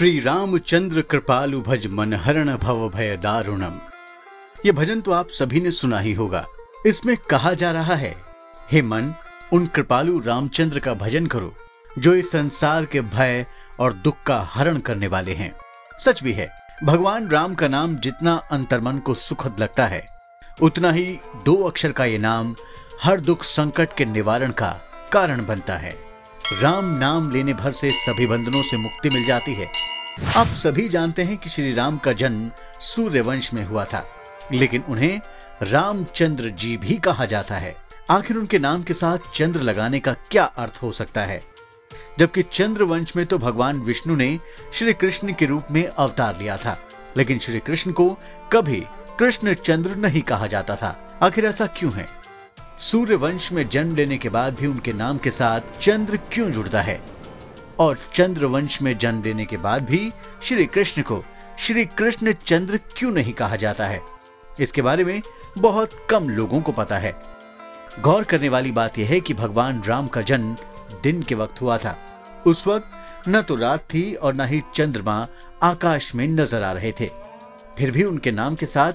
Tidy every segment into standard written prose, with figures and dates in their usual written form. श्री रामचंद्र कृपालु भज मनहरण भव भय दारुणम। ये भजन तो आप सभी ने सुना ही होगा। इसमें कहा जा रहा है, हे मन, उन कृपालु रामचंद्र का भजन करो जो इस संसार के भय और दुख का हरण करने वाले हैं। सच भी है, भगवान राम का नाम जितना अंतर्मन को सुखद लगता है, उतना ही दो अक्षर का ये नाम हर दुख संकट के निवारण का कारण बनता है। राम नाम लेने भर से सभी बंधनों से मुक्ति मिल जाती है। आप सभी जानते हैं कि श्री राम का जन्म सूर्यवंश में हुआ था, लेकिन उन्हें रामचंद्र जी भी कहा जाता है। आखिर उनके नाम के साथ चंद्र लगाने का क्या अर्थ हो सकता है, जबकि चंद्रवंश में तो भगवान विष्णु ने श्री कृष्ण के रूप में अवतार लिया था, लेकिन श्री कृष्ण को कभी कृष्ण चंद्र नहीं कहा जाता था। आखिर ऐसा क्यों है? सूर्यवंश में जन्म लेने के बाद भी उनके नाम के साथ चंद्र क्यों जुड़ता है, और चंद्रवंश में जन्म लेने के बाद भी श्री कृष्ण को श्री कृष्ण चंद्र क्यों नहीं कहा जाता है? इसके बारे में बहुत कम लोगों को पता है। गौर करने वाली बात यह है कि भगवान राम का जन्म दिन के वक्त हुआ था। उस वक्त न तो रात थी और न ही चंद्रमा आकाश में नजर आ रहे थे, फिर भी उनके नाम के साथ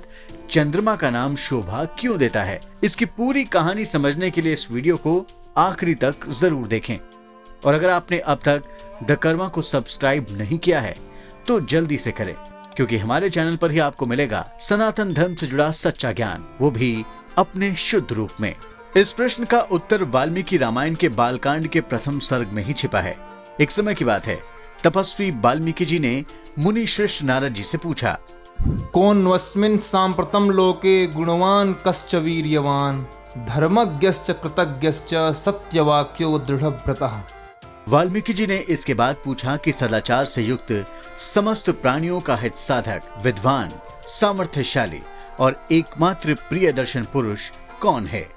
चंद्रमा का नाम शोभा क्यों देता है? इसकी पूरी कहानी समझने के लिए इस वीडियो को आखिरी तक जरूर देखें, और अगर आपने अब तक द कर्मा को सब्सक्राइब नहीं किया है तो जल्दी से करें, क्योंकि हमारे चैनल पर ही आपको मिलेगा सनातन धर्म से जुड़ा सच्चा ज्ञान, वो भी अपने शुद्ध रूप में। इस प्रश्न का उत्तर वाल्मीकि रामायण के बालकांड के प्रथम सर्ग में ही छिपा है। एक समय की बात है, तपस्वी वाल्मीकि जी ने मुनि श्रेष्ठ नारद जी से पूछा, कोन्वस्मिन् सांप्रतम लोके गुणवान कश्च वीर्यवान धर्मज्ञश्च कृतज्ञश्च सत्यवाक्यो दृढ़व्रतः। वाल्मीकि जी ने इसके बाद पूछा कि सदाचार से युक्त समस्त प्राणियों का हित साधक, विद्वान, सामर्थ्यशाली और एकमात्र प्रियदर्शन पुरुष कौन है?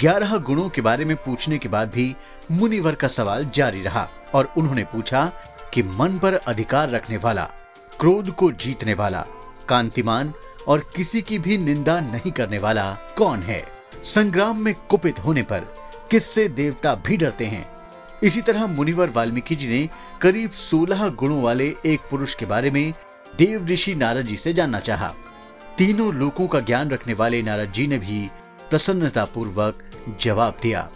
11 गुणों के बारे में पूछने के बाद भी मुनिवर का सवाल जारी रहा, और उन्होंने पूछा कि मन पर अधिकार रखने वाला, क्रोध को जीतने वाला, कांतिमान और किसी की भी निंदा नहीं करने वाला कौन है? संग्राम में कुपित होने पर किससे देवता भी डरते हैं? इसी तरह मुनिवर वाल्मीकि जी ने करीब 16 गुणों वाले एक पुरुष के बारे में देव ऋषि नारद जी से जानना चाहा। तीनों लोकों का ज्ञान रखने वाले नारद जी ने भी प्रसन्नता पूर्वक जवाब दिया,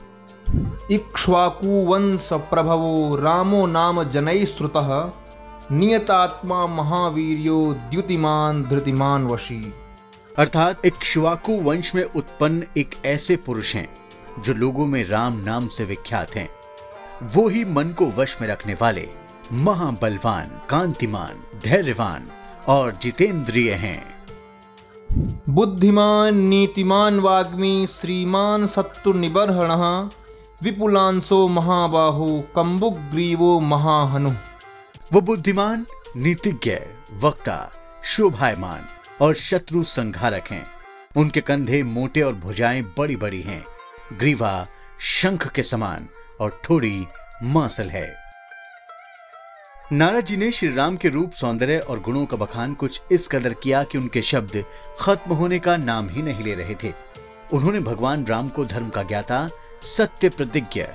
इक्ष्वाकु वंश प्रभवो रामो नाम जनैः श्रुतः नियतात्मा महावीर्यो द्युतिमान धृतिमान वशी। अर्थात इक्ष्वाकु वंश में उत्पन्न एक ऐसे पुरुष हैं जो लोगों में राम नाम से विख्यात हैं। वो ही मन को वश में रखने वाले, महाबलवान, कांतिमान, धैर्यवान और जितेंद्रिय हैं। बुद्धिमान नीतिमान वाग्मी श्रीमान सत्तु निबर्हणः विपुलांसो महाबाहो कंबुग्रीवो महाहनु। वो बुद्धिमान, नीतिज्ञ, वक्ता, शोभायमान और शत्रु संहारक हैं। उनके कंधे मोटे और भुजाएं बड़ी बड़ी हैं, ग्रीवा शंख के समान और ठोड़ी मांसल है। नारद जी ने श्री राम के रूप, सौंदर्य और गुणों का बखान कुछ इस कदर किया कि उनके शब्द खत्म होने का नाम ही नहीं ले रहे थे। उन्होंने भगवान राम को धर्म का ज्ञाता, सत्य प्रतिज्ञ,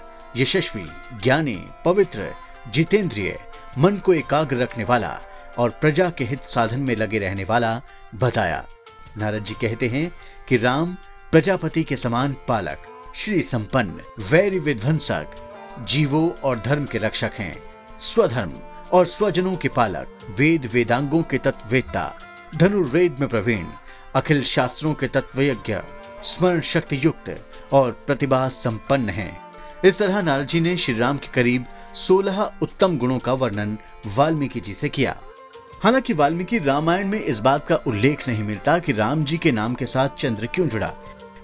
यशस्वी, ज्ञानी, पवित्र, जितेंद्रिय, मन को एकाग्र रखने वाला और प्रजा के हित साधन में लगे रहने वाला बताया। नारद जी कहते हैं कि राम प्रजापति के समान पालक, श्री संपन्न, वैरी विध्वंसक, जीवों और धर्म के रक्षक हैं, स्वधर्म और स्वजनों के पालक, वेद वेदांगों के तत्ववेत्ता, धनुर्वेद में प्रवीण, अखिल शास्त्रों के तत्वज्ञ, स्मरण शक्ति युक्त और प्रतिभा संपन्न हैं। इस तरह नारद जी ने श्री राम के करीब 16 उत्तम गुणों का वर्णन वाल्मीकि जी से किया। हालांकि वाल्मीकि रामायण में इस बात का उल्लेख नहीं मिलता कि राम जी के नाम के साथ चंद्र क्यों जुड़ा,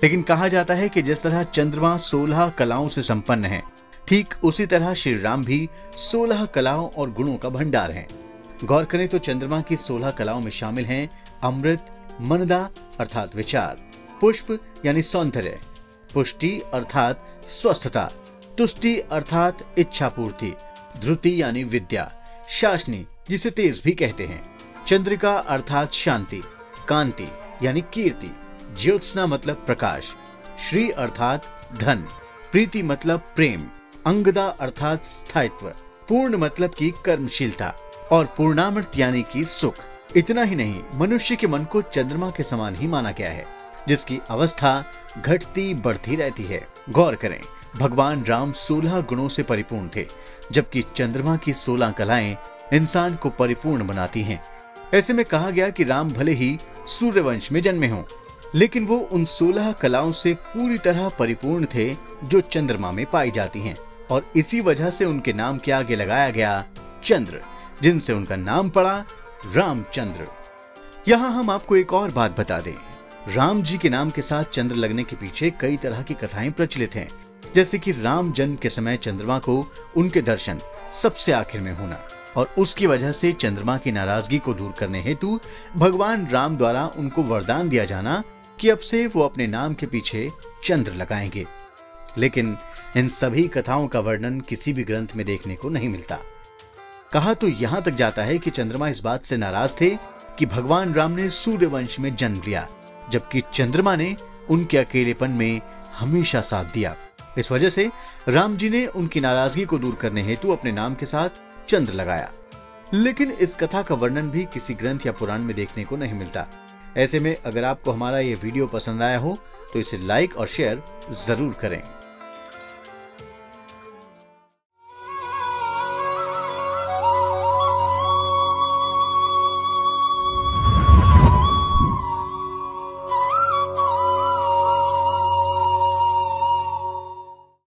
लेकिन कहा जाता है कि जिस तरह चंद्रमा 16 कलाओं से संपन्न है, ठीक उसी तरह श्री राम भी 16 कलाओं और गुणों का भंडार हैं। गौर करें तो चंद्रमा की 16 कलाओं में शामिल हैं अमृत, मनदा अर्थात विचार, पुष्प यानी सौंदर्य, पुष्टि अर्थात स्वस्थता, तुष्टि अर्थात इच्छा पूर्ति, ध्रुति यानी विद्या, शासनी जिसे तेज भी कहते हैं, चंद्रिका अर्थात शांति, कांति यानी कीर्ति, ज्योत्सना मतलब प्रकाश, श्री अर्थात धन, प्रीति मतलब प्रेम, अंगदा अर्थात स्थायित्व, पूर्ण मतलब की कर्मशीलता, और पूर्णामृत यानी कि सुख। इतना ही नहीं, मनुष्य के मन को चंद्रमा के समान ही माना गया है, जिसकी अवस्था घटती बढ़ती रहती है। गौर करें, भगवान राम 16 गुणों से परिपूर्ण थे, जबकि चंद्रमा की 16 कलाएं इंसान को परिपूर्ण बनाती हैं। ऐसे में कहा गया कि राम भले ही सूर्यवंश में जन्मे हों, लेकिन वो उन 16 कलाओं से पूरी तरह परिपूर्ण थे जो चंद्रमा में पाई जाती हैं, और इसी वजह से उनके नाम के आगे लगाया गया चंद्र, जिनसे उनका नाम पड़ा रामचंद्र। यहाँ हम आपको एक और बात बता दें, राम जी के नाम के साथ चंद्र लगने के पीछे कई तरह की कथाएं प्रचलित हैं, जैसे कि राम जन्म के समय चंद्रमा को उनके दर्शन सबसे आखिर में होना, और उसकी वजह से चंद्रमा की नाराजगी को दूर करने हेतु भगवान राम द्वारा उनको वरदान दिया जाना कि अब से वो अपने नाम के पीछे चंद्र लगाएंगे। लेकिन इन सभी कथाओं का वर्णन किसी भी ग्रंथ में देखने को नहीं मिलता। कहा तो यहाँ तक जाता है कि चंद्रमा इस बात से नाराज थे कि भगवान राम ने सूर्यवंश में जन्म लिया, जबकि चंद्रमा ने उनके अकेलेपन में हमेशा साथ दिया। इस वजह से राम जी ने उनकी नाराजगी को दूर करने हेतु अपने नाम के साथ चंद्र लगाया। लेकिन इस कथा का वर्णन भी किसी ग्रंथ या पुराण में देखने को नहीं मिलता। ऐसे में अगर आपको हमारा ये वीडियो पसंद आया हो तो इसे लाइक और शेयर जरूर करें।